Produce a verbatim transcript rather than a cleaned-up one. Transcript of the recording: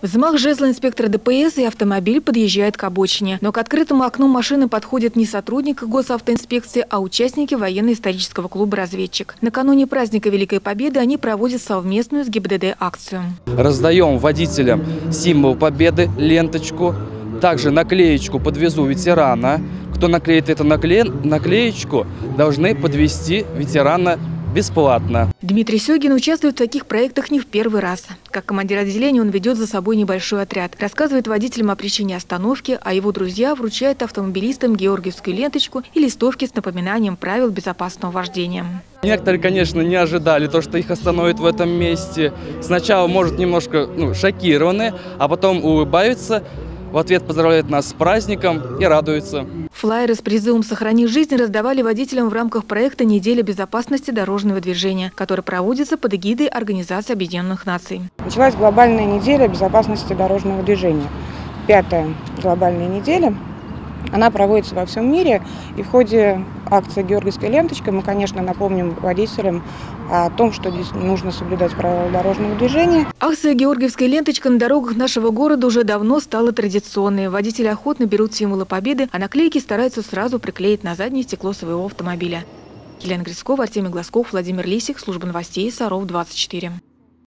Взмах жезла инспектора ДПС, и автомобиль подъезжает к обочине. Но к открытому окну машины подходит не сотрудник Госавтоинспекции, а участники военно-исторического клуба «Разведчик». Накануне праздника Великой Победы они проводят совместную с ГИБДД акцию. Раздаем водителям символ победы, ленточку, также наклеечку «Подвезу ветерана». Кто наклеит эту накле... наклеечку, должны подвести ветерана бесплатно. Дмитрий Сёгин участвует в таких проектах не в первый раз. Как командир отделения он ведет за собой небольшой отряд. Рассказывает водителям о причине остановки, а его друзья вручают автомобилистам георгиевскую ленточку и листовки с напоминанием правил безопасного вождения. Некоторые, конечно, не ожидали то, что их остановят в этом месте. Сначала, может, немножко ну, шокированы, а потом улыбаются. В ответ поздравляют нас с праздником и радуются. Флаеры с призывом «Сохрани жизнь» раздавали водителям в рамках проекта «Неделя безопасности дорожного движения», который проводится под эгидой Организации Объединенных Наций. Началась глобальная неделя безопасности дорожного движения. Пятая глобальная неделя. Она проводится во всем мире. И в ходе акции «Георгиевская ленточка» мы, конечно, напомним водителям о том, что здесь нужно соблюдать правила дорожного движения. Акция «Георгиевская ленточка» на дорогах нашего города уже давно стала традиционной. Водители охотно берут символы победы, а наклейки стараются сразу приклеить на заднее стекло своего автомобиля. Елена Грискова, Артем Глазков, Владимир Лисик, служба новостей «Саров двадцать четыре».